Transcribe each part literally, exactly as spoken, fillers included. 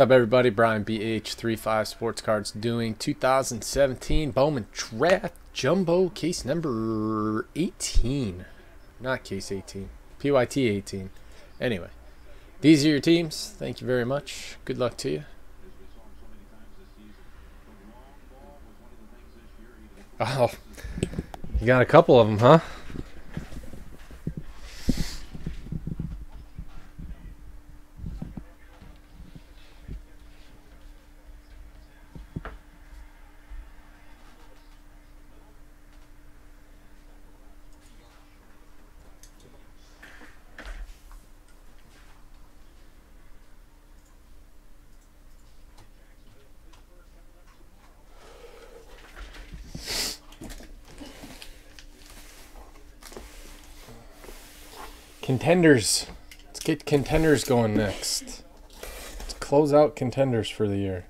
What's up, everybody? Brian B H thirty-five Sports Cards doing two thousand seventeen Bowman Draft Jumbo case number eighteen. Not case eighteen. P Y T eighteen. Anyway, these are your teams. Thank you very much. Good luck to you. Oh, you got a couple of them, huh? Contenders. Let's get Contenders going next. Let's close out Contenders for the year.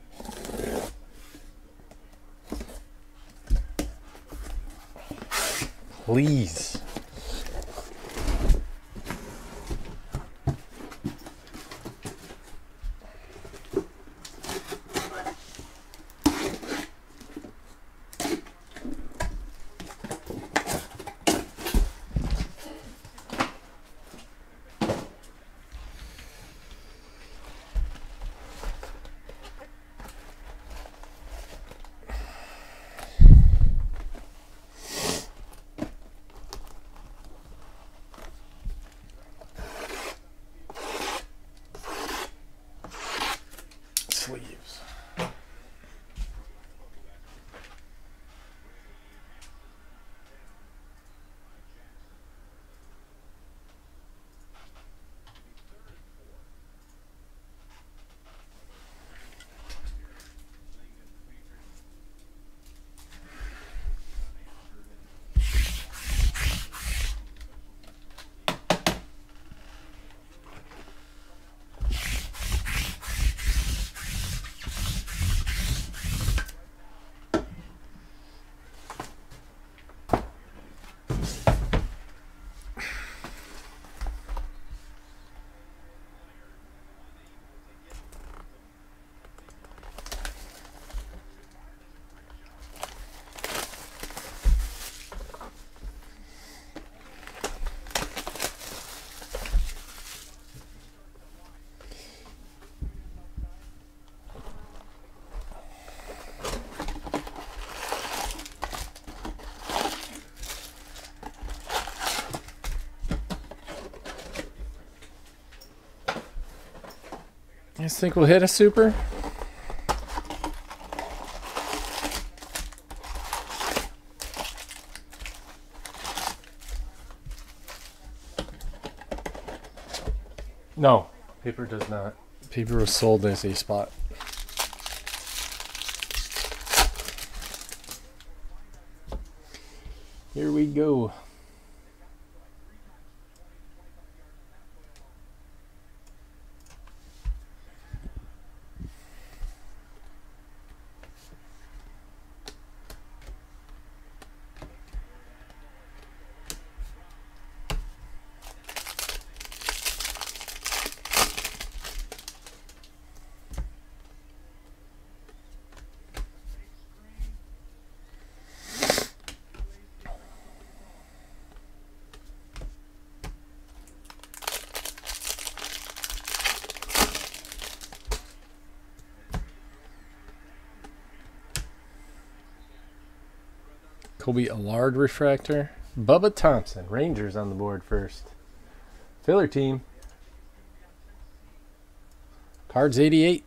Please. You guys think we'll hit a super? No, paper does not. Paper was sold as a spot. Here we go. Colby Allard refractor. Bubba Thompson. Rangers on the board first. Filler team. Cards eighty-eight.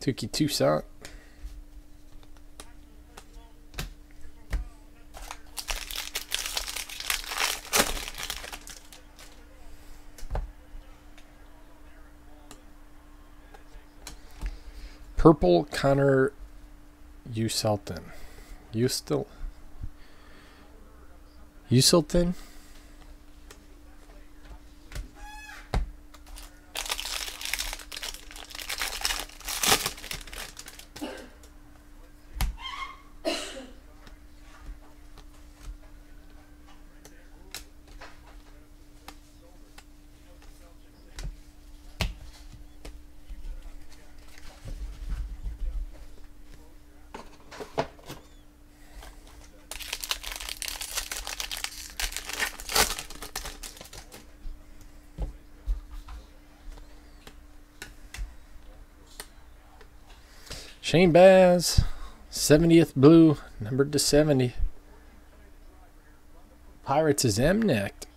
Tookie Toussaint. Purple Connor Uselton. Uselton? Uselton? Shane Baz, seventieth blue, numbered to seventy. Pirates is M-necked.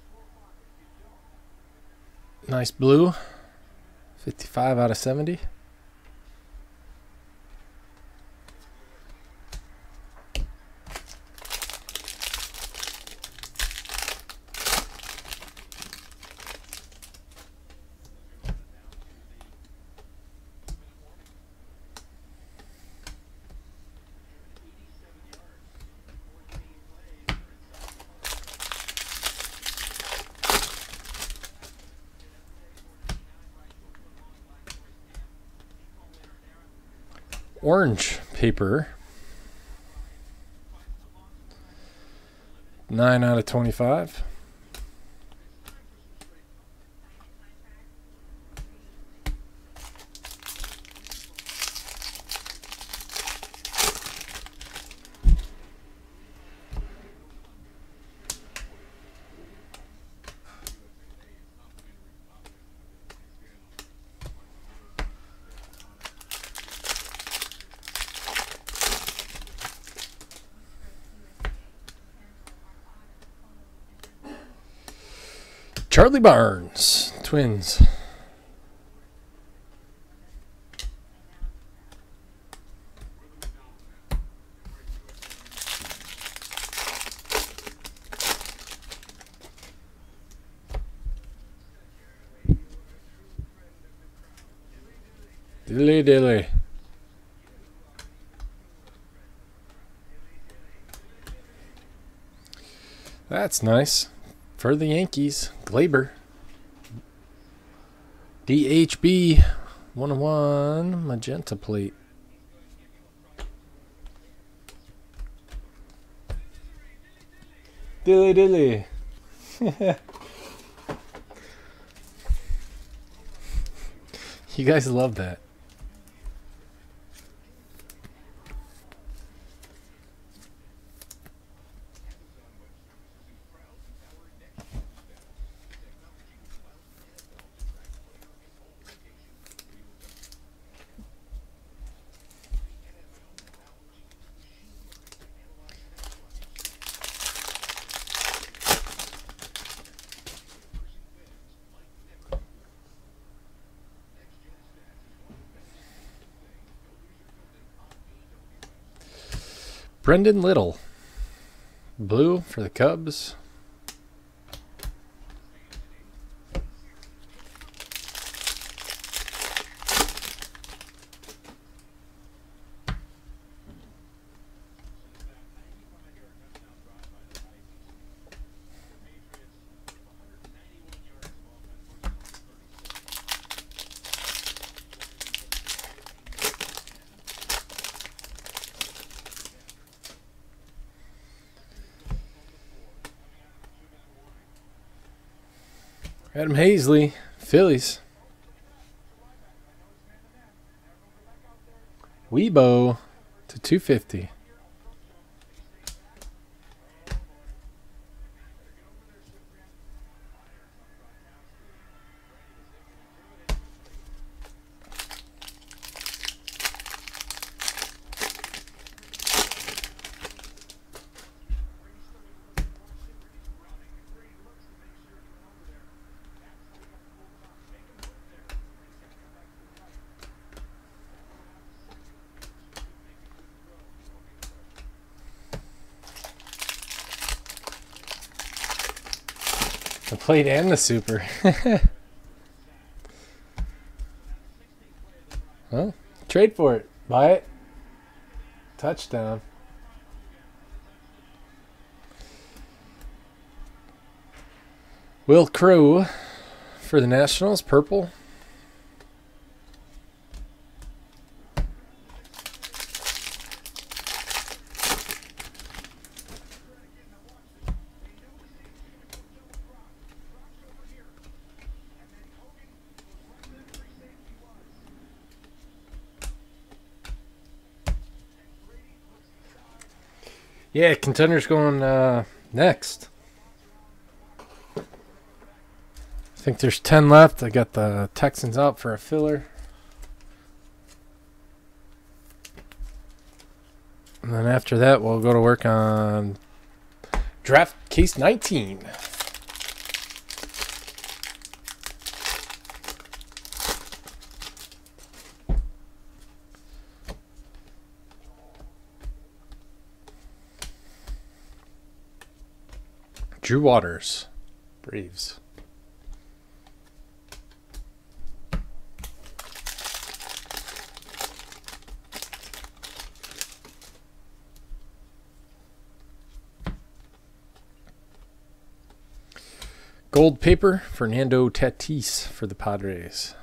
Nice blue. fifty-five out of seventy. Orange paper, nine out of twenty-five. Charlie Barnes, Twins. Dilly dilly. That's nice. For the Yankees, Glaber. D H B, one oh one, magenta plate. Dilly dilly. You guys love that. Brendan Little, blue for the Cubs. Adam Hazley, Phillies. Weibo to two fifty. The plate and the super. Well, trade for it. Buy it. Touchdown. Will Crew for the Nationals. Purple. Yeah, Contenders going uh, next. I think there's ten left. I got the Texans out for a filler. And then after that, we'll go to work on draft case nineteen. Drew Waters, Braves. Gold paper, Fernando Tatis for the Padres.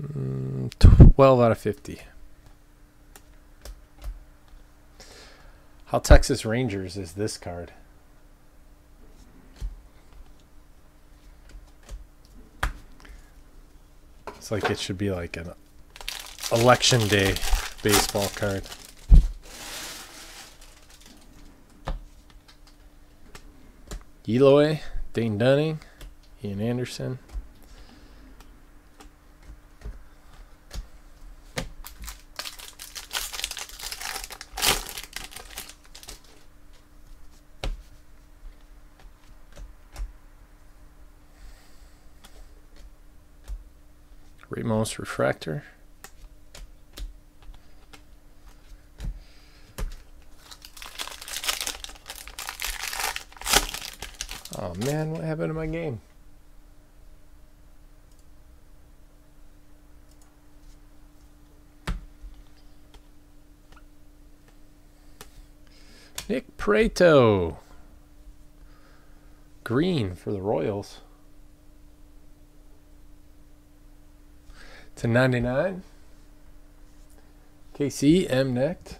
Mm, twelve out of fifty. How Texas Rangers is this card? It's like it should be like an election day baseball card. Eloy. Dane Dunning, Ian Anderson. Ramos refractor. Oh man, what happened to my game? Nick Pratto. Green for the Royals. to ninety-nine. K C M-necked.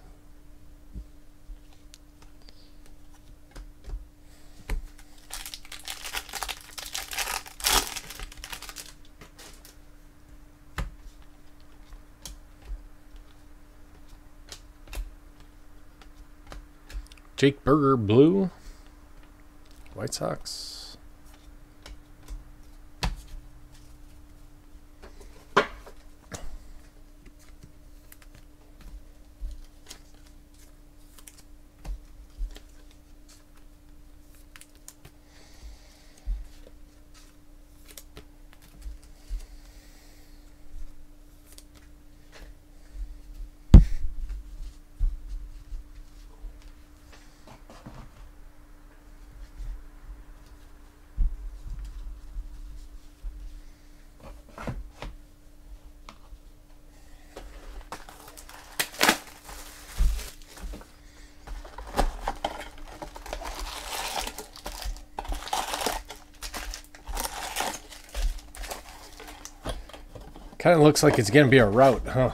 Jake Burger, blue, White Sox. Kind of looks like it's going to be a route, huh?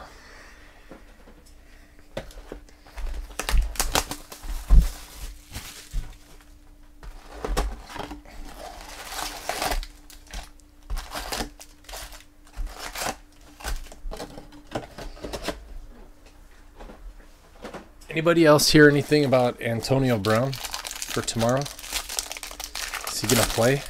Anybody else hear anything about Antonio Brown for tomorrow? Is he going to play?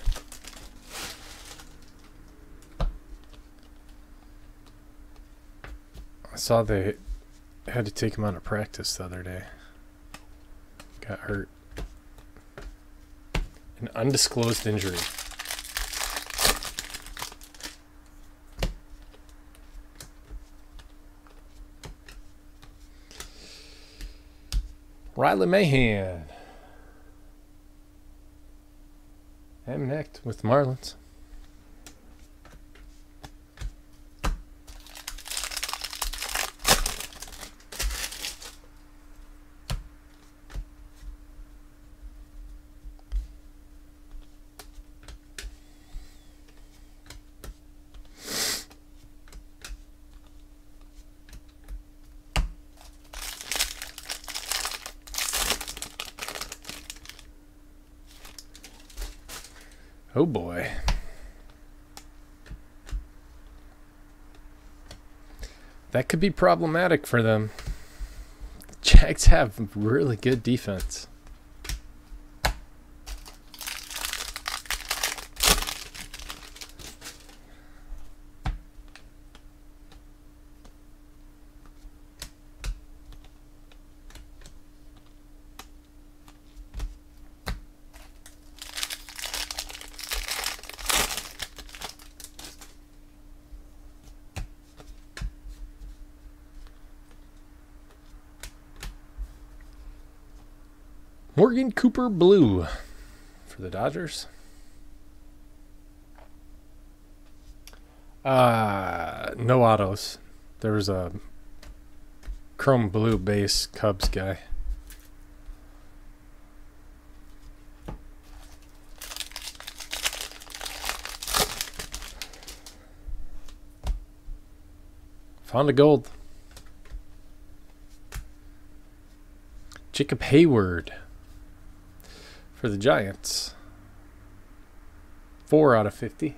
Saw they had to take him out of practice the other day. Got hurt. An undisclosed injury. Riley Mahan. I'm necked with the Marlins. Oh boy. That could be problematic for them. Jags have really good defense. Morgan Cooper blue for the Dodgers. Uh, no autos. There was a chrome blue base Cubs guy. Found a gold. Jacob Hayward for the Giants. four out of fifty.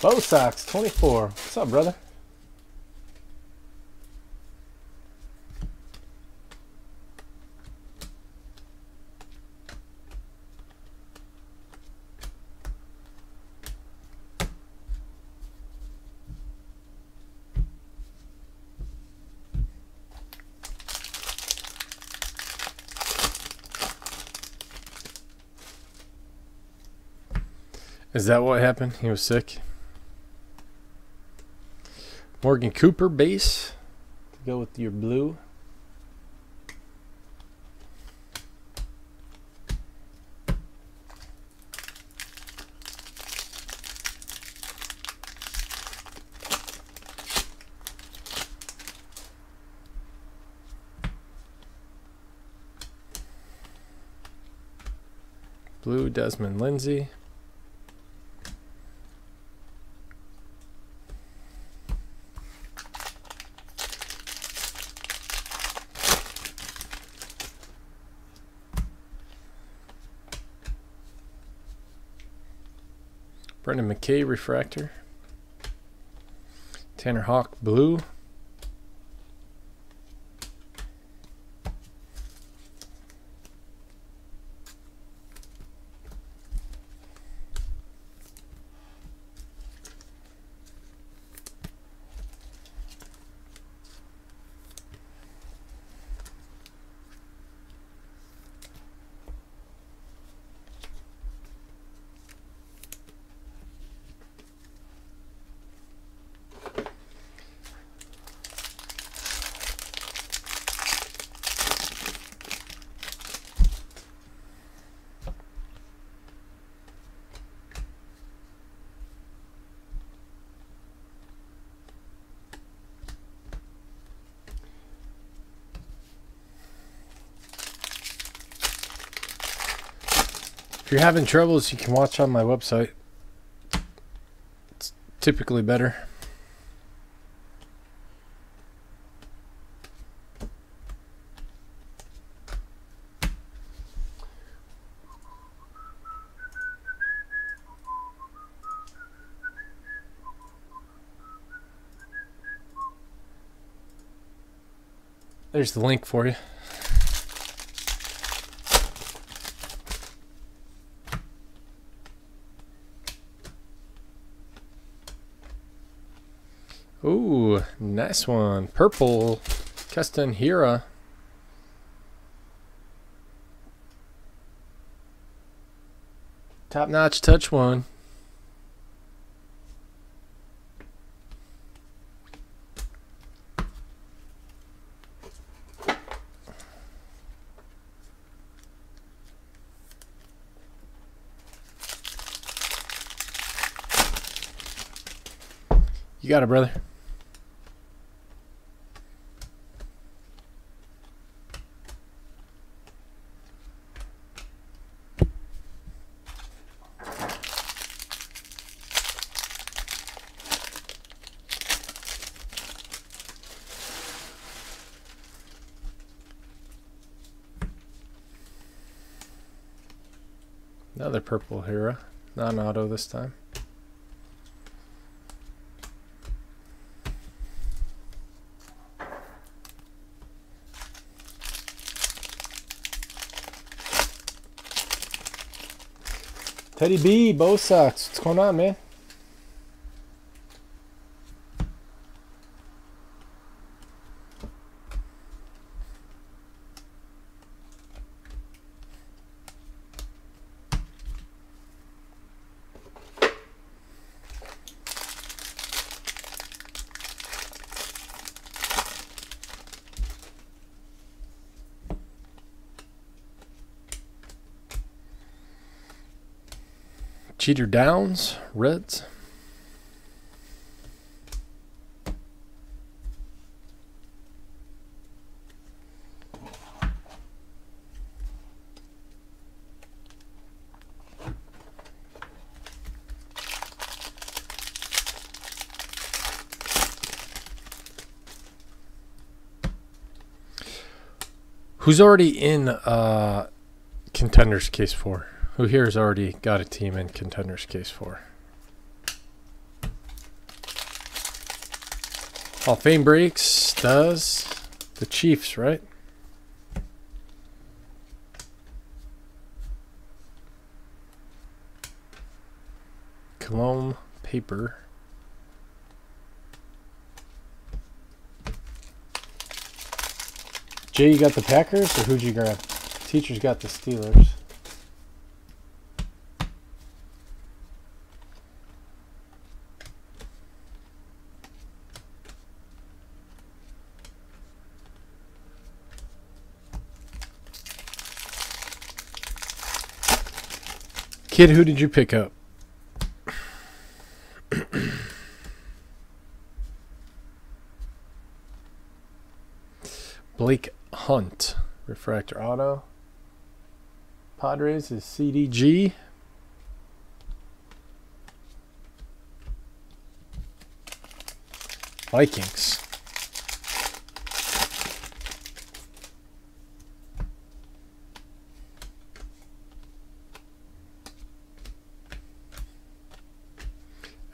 Bo Sox twenty-four. What's up, brother? Is that what happened? He was sick. Morgan Cooper base to go with your blue. Blue Desmond Lindsay. Brendan McKay refractor. Tanner Hawk blue. If you're having troubles, you can watch on my website. It's typically better. There's the link for you. Ooh, nice one. Purple Keston Hira. Top notch touch one. You got it, brother. Another purple Hera, non-auto this time. Teddy B, Bo Sox. What's going on, man? Cheater Downs, Reds. Who's already in uh, Contenders Case four? Who here has already got a team in Contenders Case four? Hall of Fame breaks does the Chiefs, right? Cologne paper. Jay, you got the Packers, or who'd you grab? Teacher's got the Steelers. Kid, who did you pick up? Blake Hunt, refractor auto. Padres is C D G. Vikings.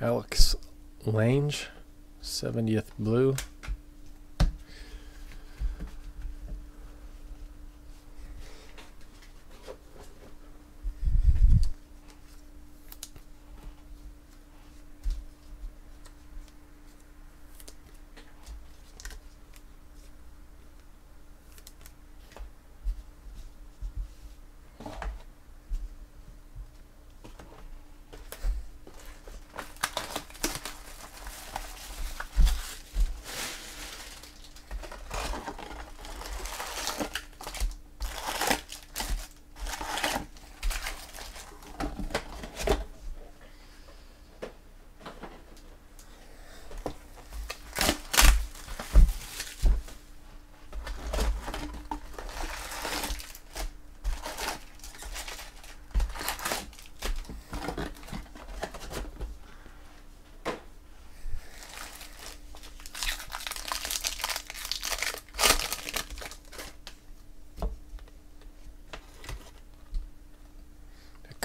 Alex Lange, seventieth blue.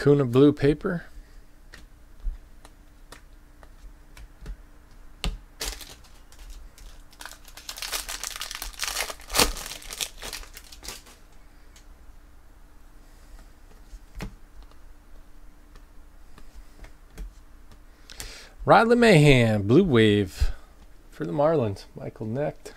Kuna blue paper. Riley Mahan, blue wave for the Marlins. Michael Necht.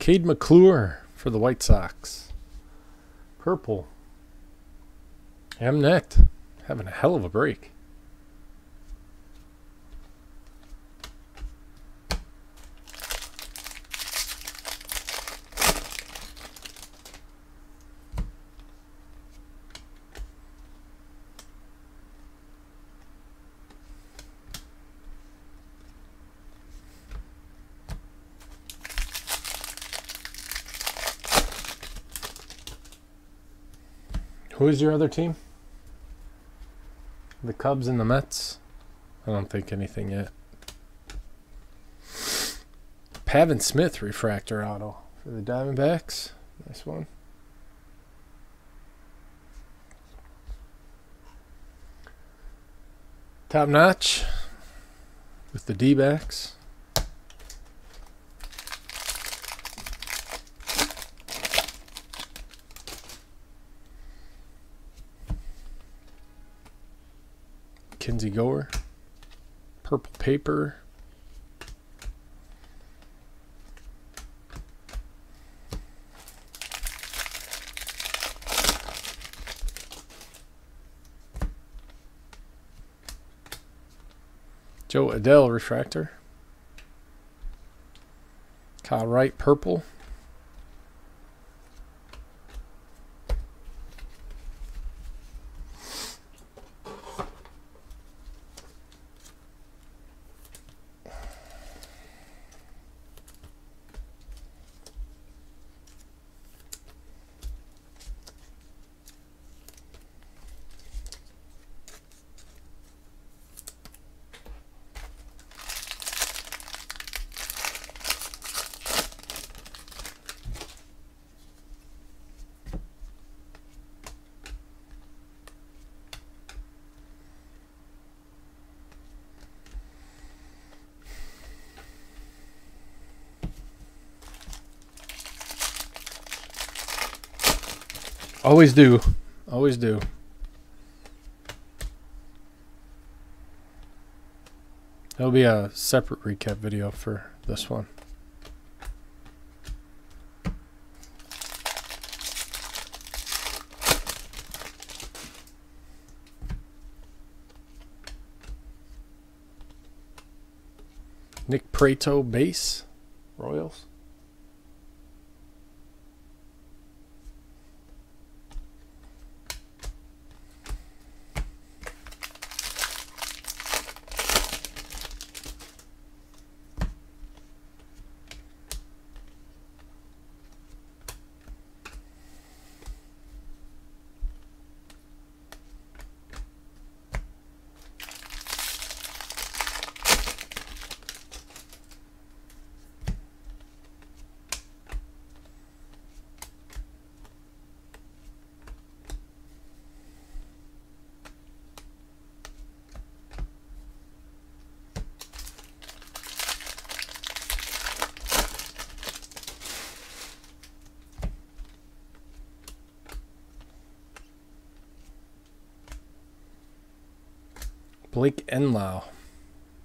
Kade McClure for the White Sox. Purple. I'm necked. Having a hell of a break. Who is your other team? The Cubs and the Mets? I don't think anything yet. Pavin Smith refractor auto for the Diamondbacks. Nice one. Top notch with the D-backs. Kenzie Gore, purple paper. Joe Adele refractor. Kyle Wright purple. Always do. Always do. There'll be a separate recap video for this one. Nick Pratto base, Royals. Blake Enlow,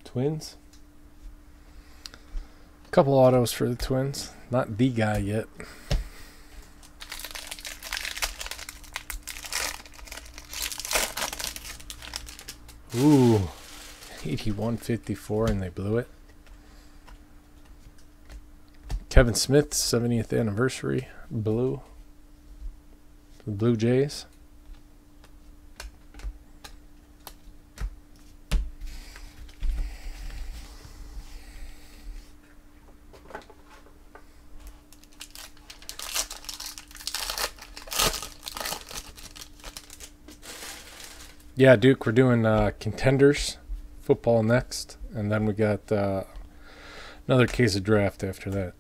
Twins. Couple autos for the Twins. Not the guy yet. Ooh, eighty-one fifty-four, and they blew it. Kevin Smith, seventieth anniversary, blue. The Blue Jays. Yeah, Duke, we're doing uh, Contenders, football next, and then we got uh, another case of draft after that.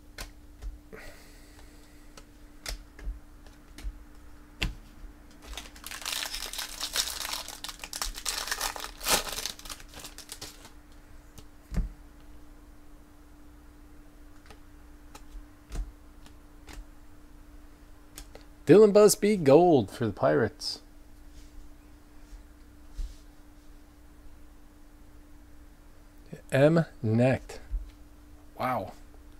Dylan Busby, gold for the Pirates. M necked. Wow.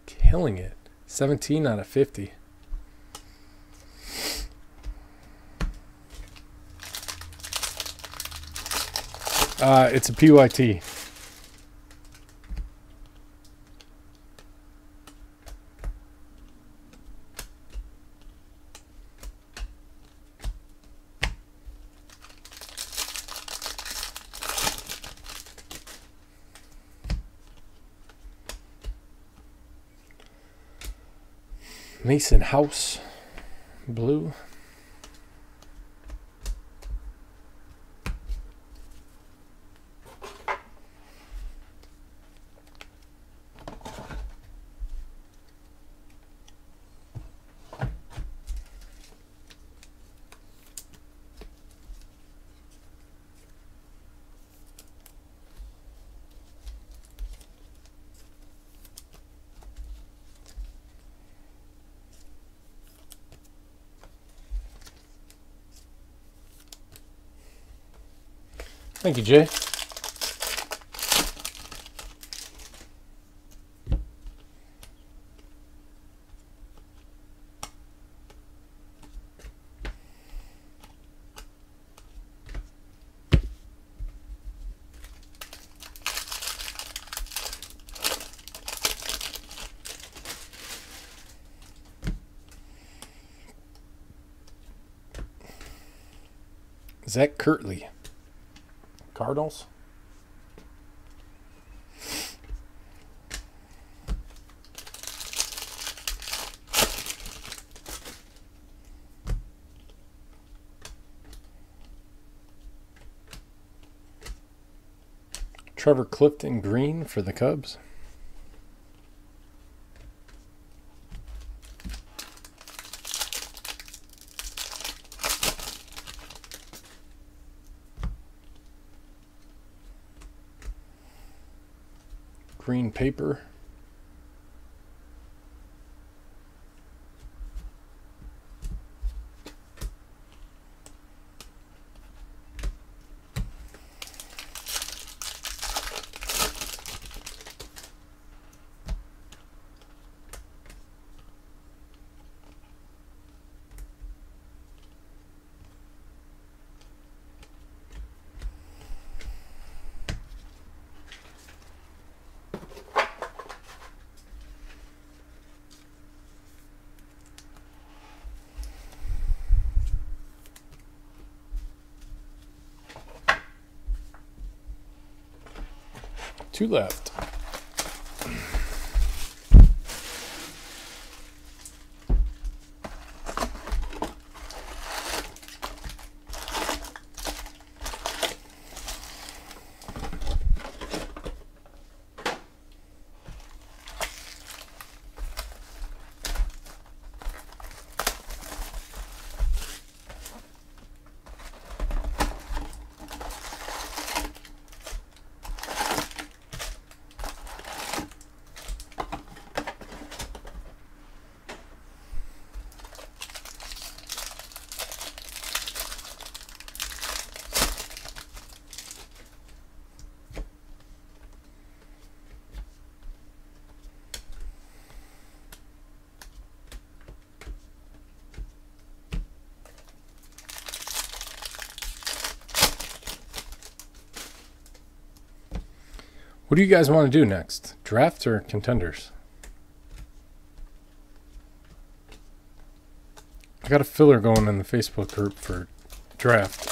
Killing it. seventeen out of fifty. Uh, it's a P Y T. Mason House, blue. Thank you, Jay. Zach Kirtley, Cardinals. Trevor Clifton Green for the Cubs. Green paper. Two left. What do you guys want to do next? Draft or Contenders? I got a filler going in the Facebook group for draft.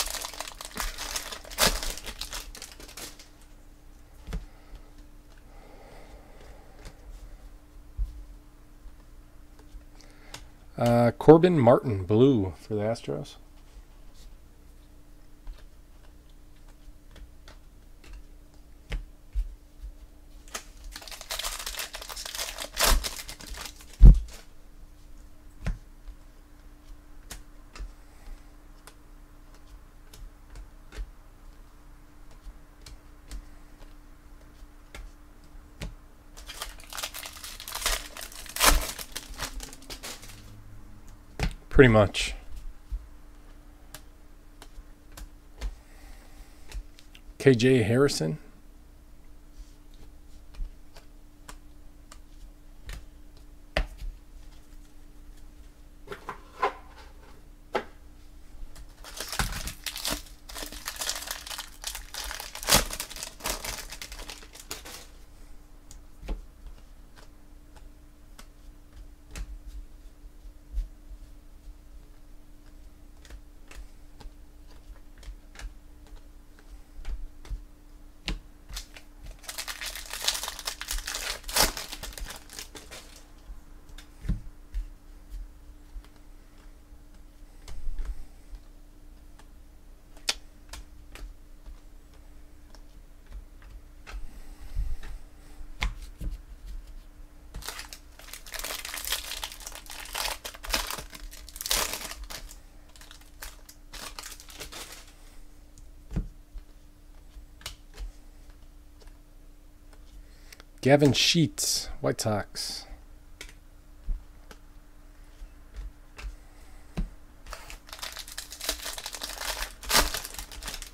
Uh, Corbin Martin, blue for the Astros. Pretty much. K J Harrison. Gavin Sheets, White Sox.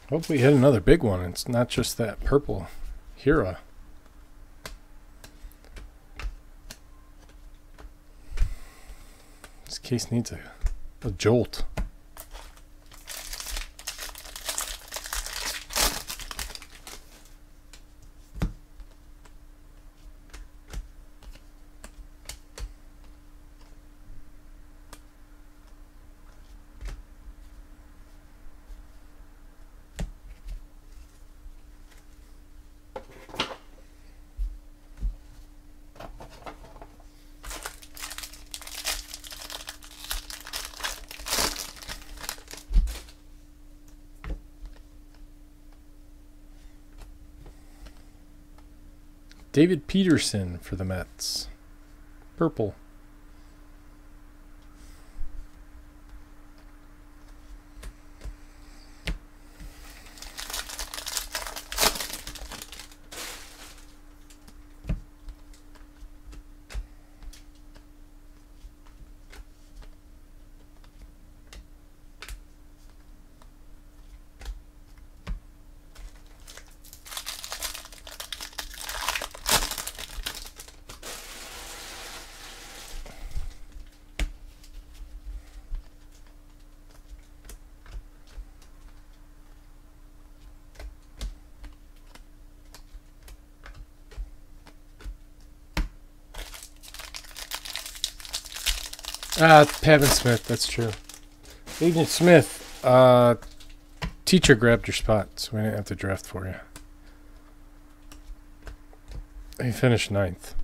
Hope we hit another big one. It's not just that purple Hera. This case needs a, a jolt. David Peterson for the Mets. Purple. Ah, uh, Pavin Smith, that's true. Agent Smith, uh, teacher grabbed your spot, so we didn't have to draft for you. He finished ninth.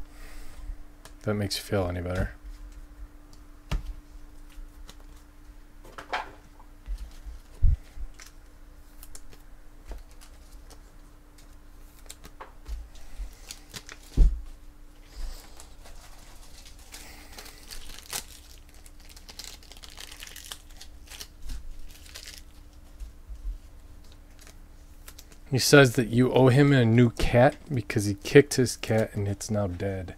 If that makes you feel any better. He says that you owe him a new cat because he kicked his cat and it's now dead.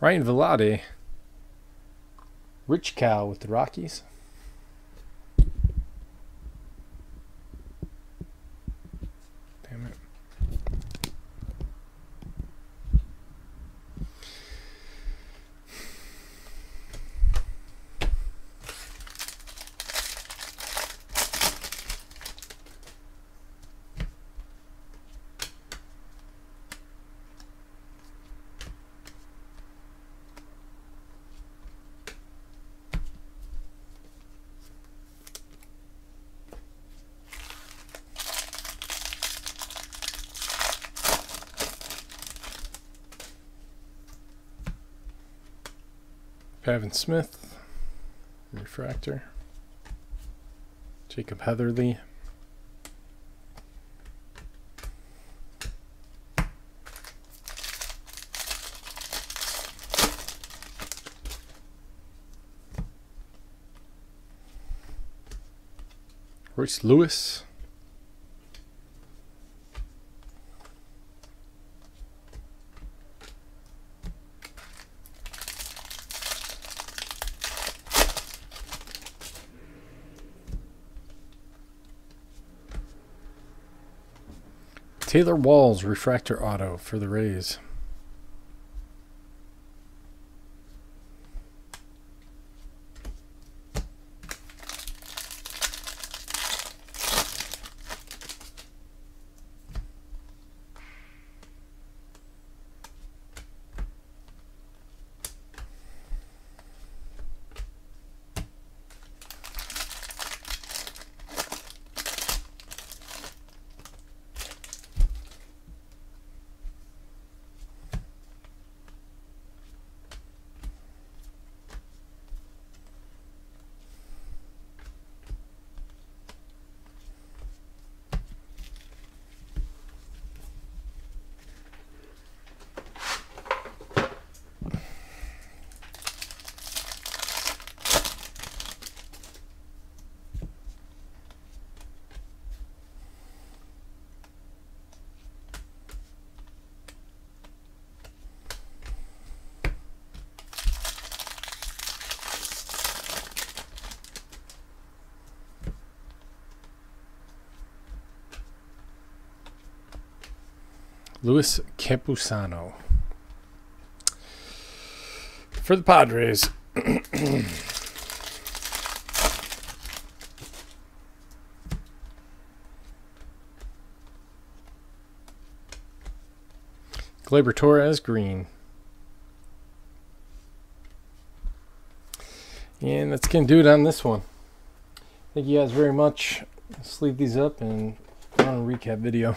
Ryan Velotti, Rich Cow with the Rockies. Damn it. Pavin Smith, refractor. Jacob Heatherly. Royce Lewis. Taylor Walls, refractor auto for the Rays. Luis Campusano. For the Padres. Gleyber Torres, green. And that's going to do it on this one. Thank you guys very much. Let's leave these up and run a recap video.